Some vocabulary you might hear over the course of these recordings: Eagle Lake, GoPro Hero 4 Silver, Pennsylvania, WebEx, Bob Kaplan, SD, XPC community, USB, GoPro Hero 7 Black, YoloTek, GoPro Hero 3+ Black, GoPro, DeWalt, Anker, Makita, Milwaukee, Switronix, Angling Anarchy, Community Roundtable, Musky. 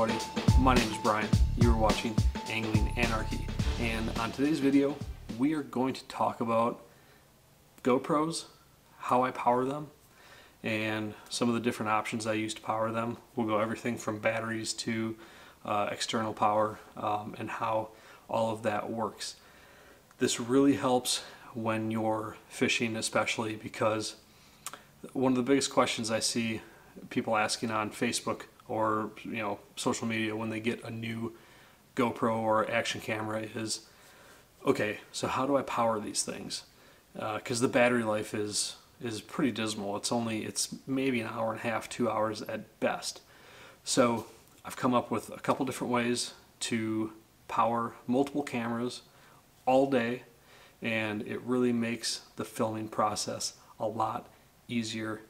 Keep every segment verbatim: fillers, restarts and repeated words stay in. everybody. My name is Brian. You're watching Angling Anarchy. And on today's video, we are going to talk about GoPros, how I power them, and some of the different options I use to power them. We'll go everything from batteries to uh, external power um, and how all of that works. This really helps when you're fishing, especially because one of the biggest questions I see people asking on Facebook or you know social media when they get a new GoPro or action camera is, okay, so how do I power these things? Because uh, the battery life is is pretty dismal. It's only it's maybe an hour and a half, two hours at best. So I've come up with a couple different ways to power multiple cameras all day, and it really makes the filming process a lot easier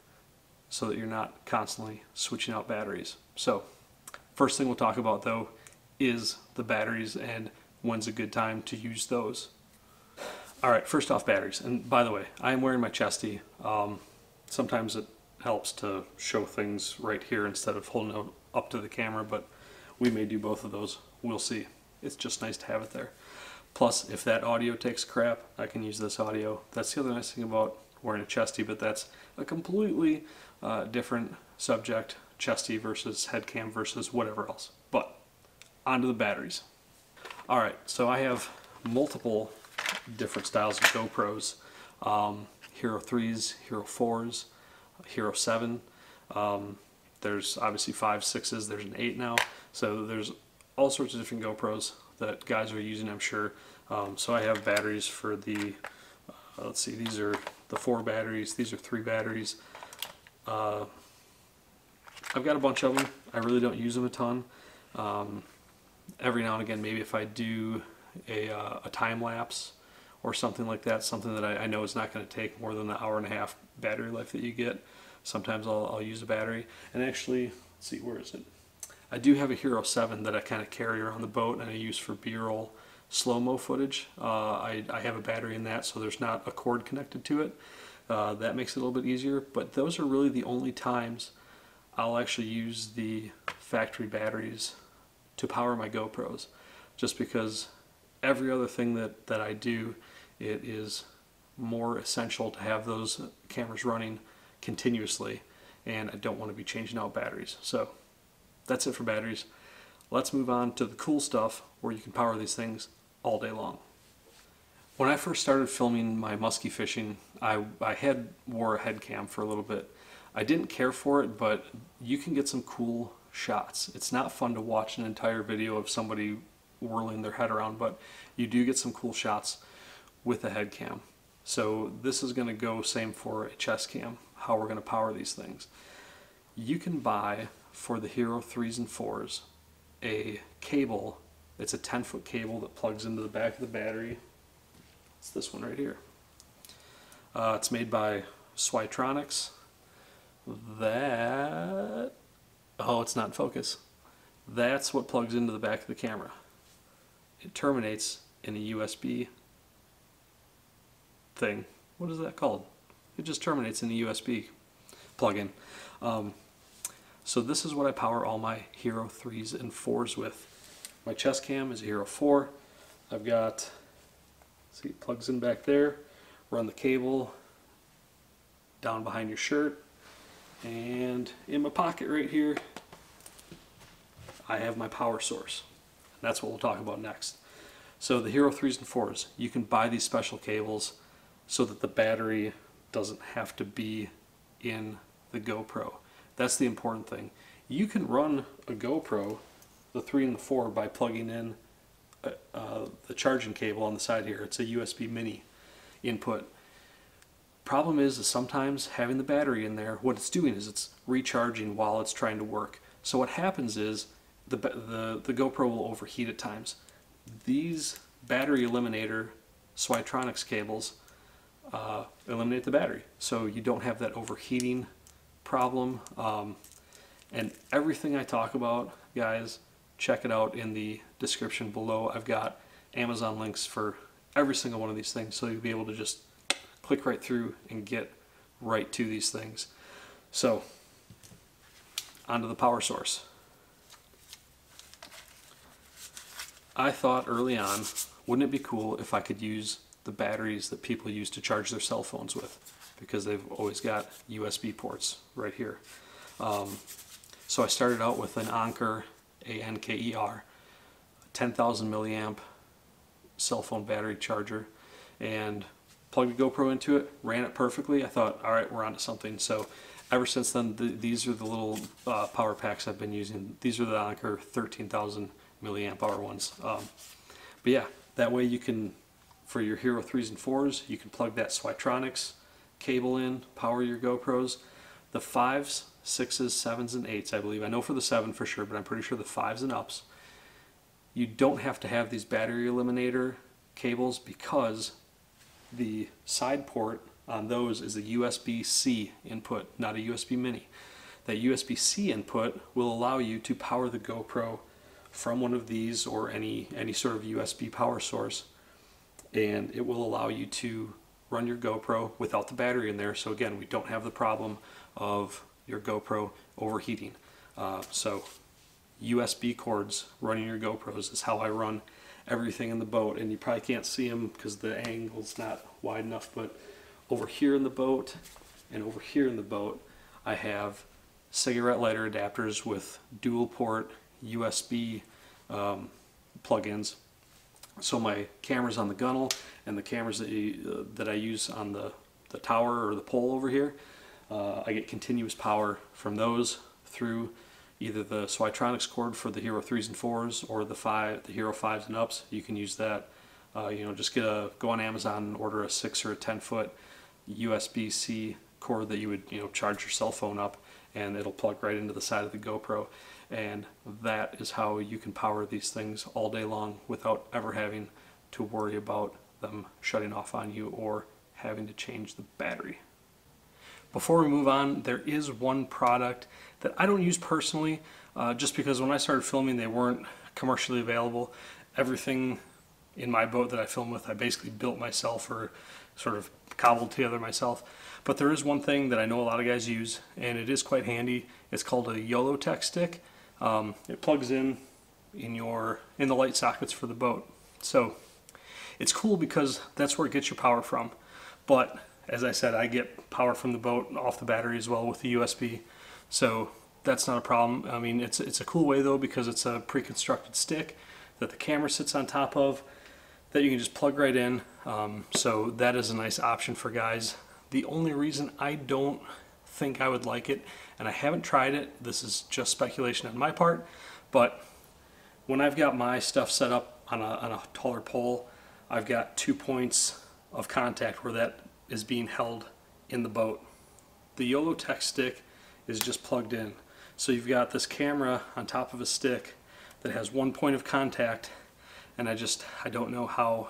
so that you're not constantly switching out batteries. So first thing we'll talk about though is the batteries and when's a good time to use those. All right, first off, batteries. And by the way, I am wearing my chesty. Um, sometimes it helps to show things right here instead of holding it up to the camera, but we may do both of those. We'll see. It's just nice to have it there. Plus, if that audio takes crap, I can use this audio. That's the other nice thing about wearing a chesty, but that's a completely uh, different subject, chesty versus head cam versus whatever else. But onto the batteries. All right, so I have multiple different styles of GoPros, um, Hero threes, Hero fours, Hero seven. Um, there's obviously five, sixes, there's an eight now. So there's all sorts of different GoPros that guys are using, I'm sure. Um, so I have batteries for the, uh, let's see, these are the four batteries, these are three batteries. Uh, I've got a bunch of them. I really don't use them a ton. Um, every now and again, maybe if I do a, uh, a time lapse or something like that, something that I, I know is not going to take more than the hour and a half battery life that you get, sometimes I'll, I'll use a battery. And actually, let's see, where is it? I do have a Hero seven that I kind of carry around the boat and I use for B-roll slow-mo footage. Uh, I, I have a battery in that, so there's not a cord connected to it. Uh, that makes it a little bit easier, but those are really the only times I'll actually use the factory batteries to power my GoPros, just because every other thing that, that I do, it is more essential to have those cameras running continuously, and I don't want to be changing out batteries. So that's it for batteries. Let's move on to the cool stuff where you can power these things all day long. When I first started filming my musky fishing, I, I had wore a head cam for a little bit. I didn't care for it, but you can get some cool shots. It's not fun to watch an entire video of somebody whirling their head around, but you do get some cool shots with a head cam. So this is going to go same for a chest cam, how we're going to power these things. You can buy for the Hero threes and fours a cable. It's a ten foot cable that plugs into the back of the battery. It's this one right here. Uh, it's made by Switronix. That, oh, it's not in focus. That's what plugs into the back of the camera. It terminates in a U S B thing. What is that called? It just terminates in a U S B plug-in. Um, so this is what I power all my Hero threes and fours with. My chest cam is a Hero four. I've got, see, it plugs in back there. Run the cable down behind your shirt. And in my pocket right here, I have my power source. That's what we'll talk about next. So the Hero threes and fours, you can buy these special cables so that the battery doesn't have to be in the GoPro. That's the important thing. You can run a GoPro, the three and the four, by plugging in uh, uh, the charging cable on the side here. It's a U S B mini input. Problem is, is sometimes having the battery in there, what it's doing is it's recharging while it's trying to work. So what happens is the, the, the GoPro will overheat at times. These battery eliminator Switronix cables uh, eliminate the battery, so you don't have that overheating problem. Um, and everything I talk about, guys, check it out in the description below. I've got Amazon links for every single one of these things, so you'll be able to just click right through and get right to these things. So onto the power source. I thought early on, wouldn't it be cool if I could use the batteries that people use to charge their cell phones with, because they've always got U S B ports right here. Um, so I started out with an Anker, A N K E R, ten thousand milliamp cell phone battery charger, and plugged the GoPro into it, ran it perfectly. I thought, all right, we're onto something. So ever since then, the, these are the little uh, power packs I've been using. These are the Anker thirteen thousand milliamp hour ones. Um, but yeah, that way you can, for your Hero threes and fours, you can plug that Switronix cable in, power your GoPros. The fives, sixes, sevens, and eights, I believe. I know for the seven for sure, but I'm pretty sure the fives and ups, you don't have to have these battery eliminator cables, because the side port on those is a U S B C input, not a U S B mini. That U S B C input will allow you to power the GoPro from one of these or any, any sort of U S B power source, and it will allow you to run your GoPro without the battery in there. So again, we don't have the problem of your GoPro overheating. Uh, so U S B cords running your GoPros is how I run everything in the boat, and you probably can't see them because the angle's not wide enough, but over here in the boat and over here in the boat, I have cigarette lighter adapters with dual port U S B um, plugins. So my camera's on the gunnel, and the cameras that, you, uh, that I use on the, the tower or the pole over here, uh, I get continuous power from those through either the Switronix cord for the Hero threes and fours or the five, the Hero fives and ups. You can use that. Uh, you know, just get a, go on Amazon and order a six or a ten foot U S B C cord that you would, you know, charge your cell phone up, and it'll plug right into the side of the GoPro. And that is how you can power these things all day long without ever having to worry about them shutting off on you or having to change the battery. Before we move on, there is one product that I don't use personally, uh, just because when I started filming, they weren't commercially available. Everything in my boat that I film with, I basically built myself or sort of cobbled together myself. But there is one thing that I know a lot of guys use, and it is quite handy. It's called a YoloTek stick. Um, it plugs in in your in the light sockets for the boat. So it's cool because that's where it gets your power from. But as I said, I get power from the boat off the battery as well with the U S B, so that's not a problem. I mean, it's, it's a cool way though, because it's a pre-constructed stick that the camera sits on top of that you can just plug right in, um, so that is a nice option for guys. The only reason I don't think I would like it, and I haven't tried it, this is just speculation on my part, but when I've got my stuff set up on a, on a taller pole, I've got two points of contact where that is being held in the boat. The YoloTek stick is just plugged in. So you've got this camera on top of a stick that has one point of contact, and I just, I don't know how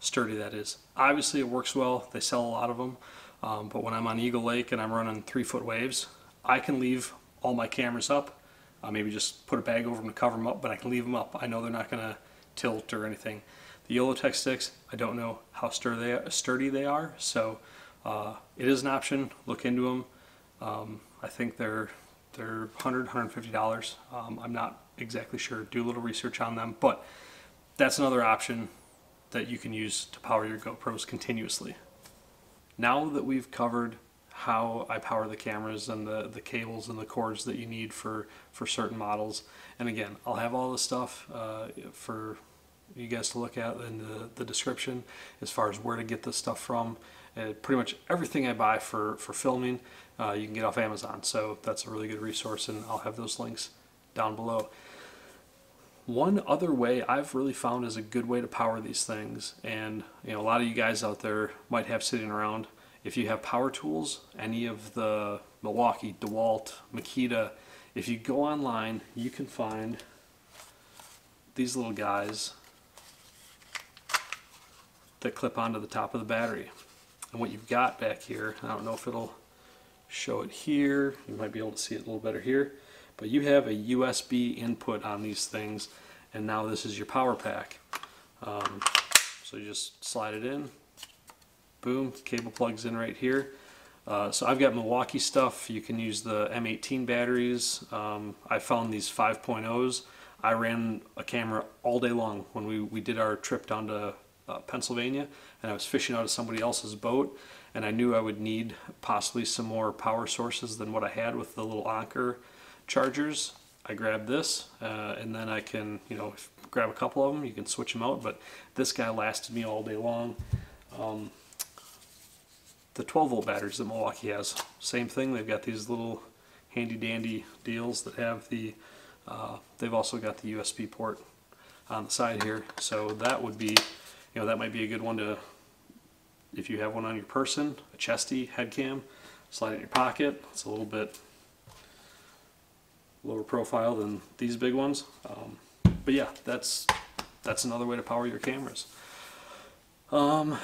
sturdy that is. Obviously it works well, they sell a lot of them, um, but when I'm on Eagle Lake and I'm running three foot waves, I can leave all my cameras up, uh, maybe just put a bag over them to cover them up, but I can leave them up. I know they're not gonna tilt or anything. The YoloTek sticks, I don't know how sturdy they are, so uh, it is an option. Look into them. Um, I think they're they're one hundred, one hundred fifty dollars. Um, I'm not exactly sure. Do a little research on them, but that's another option that you can use to power your GoPros continuously. Now that we've covered how I power the cameras and the, the cables and the cords that you need for, for certain models, and again, I'll have all the stuff uh, for you guys to look at in the, the description as far as where to get this stuff from. Uh, pretty much everything I buy for, for filming, uh, you can get off Amazon, so that's a really good resource, and I'll have those links down below. One other way I've really found is a good way to power these things, and you know, a lot of you guys out there might have sitting around, if you have power tools, any of the Milwaukee, DeWalt, Makita, if you go online, you can find these little guys that clip onto the top of the battery. And what you've got back here, I don't know if it'll show it here, you might be able to see it a little better here, but you have a U S B input on these things, and now this is your power pack. Um, so you just slide it in, boom, cable plugs in right here. Uh, so I've got Milwaukee stuff, you can use the M eighteen batteries. Um, I found these five point ohs. I ran a camera all day long when we, we did our trip down to uh, Pennsylvania, and I was fishing out of somebody else's boat, and I knew I would need possibly some more power sources than what I had with the little Anker chargers. I grabbed this, uh, and then I can, you know, grab a couple of them. You can switch them out, but this guy lasted me all day long. Um, the twelve volt batteries that Milwaukee has, same thing. They've got these little handy dandy deals that have the, uh, they've also got the U S B port on the side here. So that would be, you know, that might be a good one to, if you have one on your person, a chesty head cam, slide it in your pocket. It's a little bit lower profile than these big ones. Um, but yeah, that's that's another way to power your cameras. Um,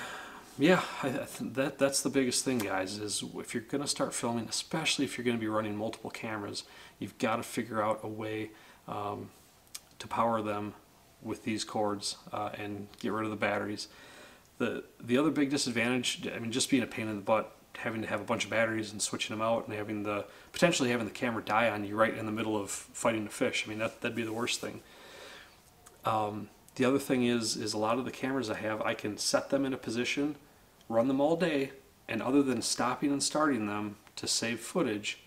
yeah, I th that that's the biggest thing, guys, is if you're going to start filming, especially if you're going to be running multiple cameras, you've got to figure out a way um, to power them with these cords uh, and get rid of the batteries. The, the other big disadvantage, I mean, just being a pain in the butt, having to have a bunch of batteries and switching them out and having the potentially having the camera die on you right in the middle of fighting a fish. I mean, that, that'd be the worst thing. Um, the other thing is, is a lot of the cameras I have, I can set them in a position, run them all day, and other than stopping and starting them to save footage,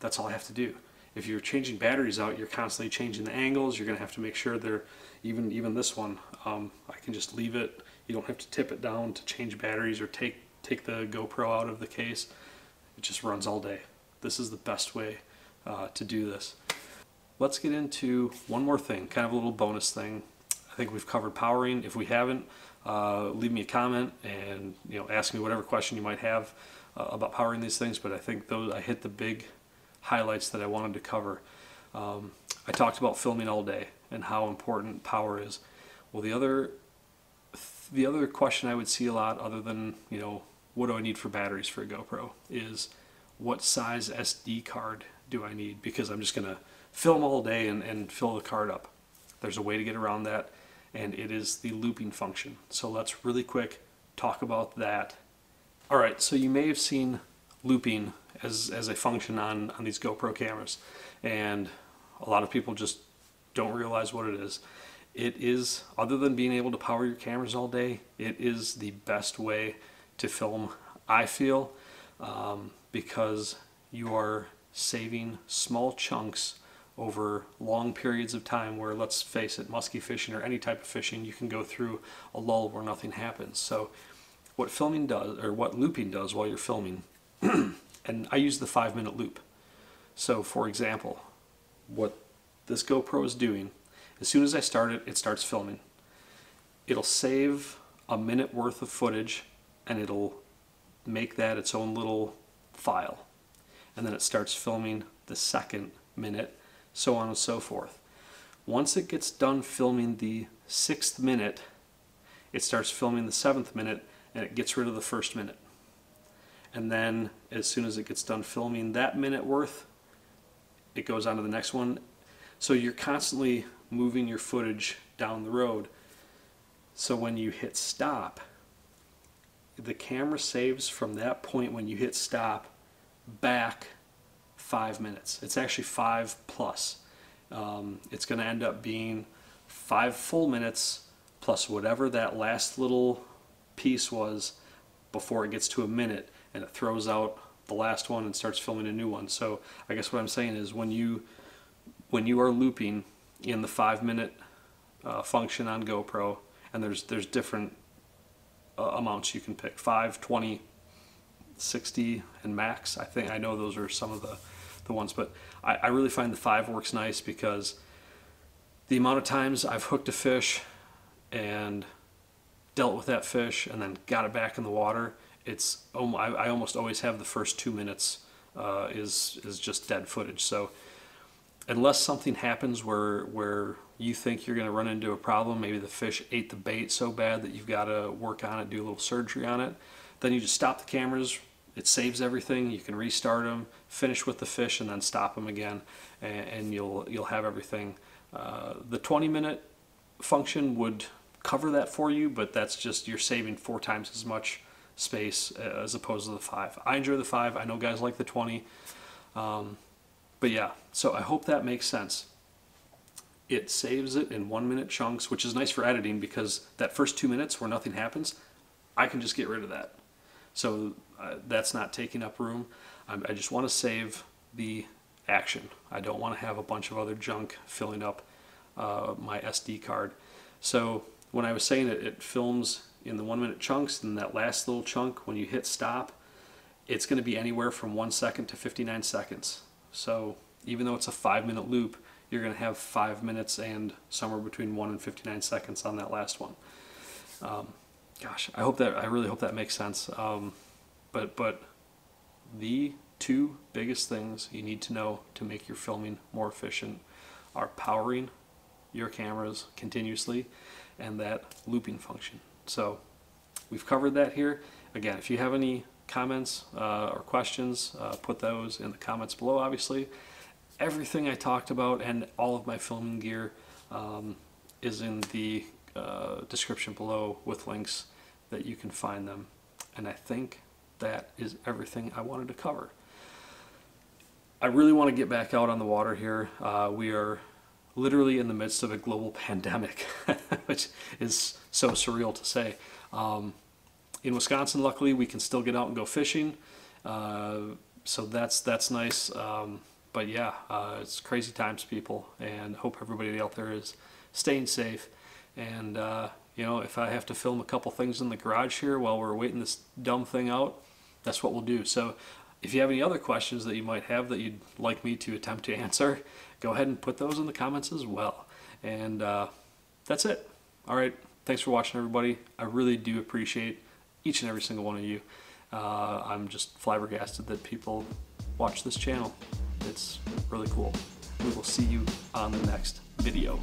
that's all I have to do. If you're changing batteries out, you're constantly changing the angles. You're going to have to make sure they're, even, even this one, um, I can just leave it. You don't have to tip it down to change batteries or take take the GoPro out of the case. It just runs all day. This is the best way uh, to do this. Let's get into one more thing, kind of a little bonus thing. I think we've covered powering. If we haven't, uh, leave me a comment and, you know, ask me whatever question you might have uh, about powering these things, but I think those, I hit the big highlights that I wanted to cover. Um, I talked about filming all day and how important power is. Well, the other The other question I would see a lot, other than, you know, what do I need for batteries for a GoPro, is what size S D card do I need? Because I'm just going to film all day and, and fill the card up. There's a way to get around that, and it is the looping function. So let's really quick talk about that. All right, so you may have seen looping as, as a function on, on these GoPro cameras, and a lot of people just don't realize what it is. It is, other than being able to power your cameras all day, it is the best way to film, I feel, um, because you are saving small chunks over long periods of time where, let's face it, musky fishing or any type of fishing, you can go through a lull where nothing happens. So what filming does, or what looping does while you're filming, and I use the five minute loop. So for example, what this GoPro is doing, as soon as I start it, it starts filming. It'll save a minute worth of footage, and it'll make that its own little file. And then it starts filming the second minute, so on and so forth. Once it gets done filming the sixth minute, it starts filming the seventh minute, and it gets rid of the first minute. And then as soon as it gets done filming that minute worth, it goes on to the next one. So you're constantly moving your footage down the road. So when you hit stop, the camera saves from that point when you hit stop back five minutes. It's actually five plus. Um, it's going to end up being five full minutes plus whatever that last little piece was before it gets to a minute, and it throws out the last one and starts filming a new one. So I guess what I'm saying is when you when you are looping in the five-minute uh, function on GoPro, and there's there's different uh, amounts you can pick, five, twenty, sixty, and max. I think I know those are some of the, the ones, but I, I really find the five works nice because the amount of times I've hooked a fish and dealt with that fish and then got it back in the water, it's oh, I, I almost always have the first two minutes uh, is, is just dead footage. So unless something happens where where you think you're going to run into a problem, maybe the fish ate the bait so bad that you've got to work on it, do a little surgery on it, then you just stop the cameras, it saves everything, you can restart them, finish with the fish, and then stop them again, and, and you'll you'll have everything. Uh, the twenty minute function would cover that for you, but that's just, you're saving four times as much space as opposed to the five. I enjoy the five, I know guys like the twenty. Um, But yeah, so I hope that makes sense. It saves it in one minute chunks, which is nice for editing because that first two minutes where nothing happens, I can just get rid of that. So uh, that's not taking up room. I'm, I just want to save the action. I don't want to have a bunch of other junk filling up uh, my S D card. So when I was saying it, it films in the one minute chunks, and that last little chunk, when you hit stop, it's going to be anywhere from one second to fifty-nine seconds. So even though it's a five minute loop, you're going to have five minutes and somewhere between one and fifty-nine seconds on that last one. Um, gosh, I hope that, I really hope that makes sense. Um, but, but the two biggest things you need to know to make your filming more efficient are powering your cameras continuously and that looping function. So we've covered that here. Again, if you have any comments uh, or questions, uh, put those in the comments below. Obviously, everything I talked about and all of my filming gear um, is in the uh, description below with links that you can find them. And I think that is everything I wanted to cover. I really want to get back out on the water here. Uh, we are literally in the midst of a global pandemic, which is so surreal to say. Um, In Wisconsin, luckily, we can still get out and go fishing, uh, so that's that's nice. Um, but yeah, uh, it's crazy times, people, and hope everybody out there is staying safe. And uh, you know, if I have to film a couple things in the garage here while we're waiting this dumb thing out, that's what we'll do. So if you have any other questions that you might have that you'd like me to attempt to answer, go ahead and put those in the comments as well. And uh, that's it. All right, thanks for watching, everybody. I really do appreciate each and every single one of you. Uh, I'm just flabbergasted that people watch this channel. It's really cool. We will see you on the next video.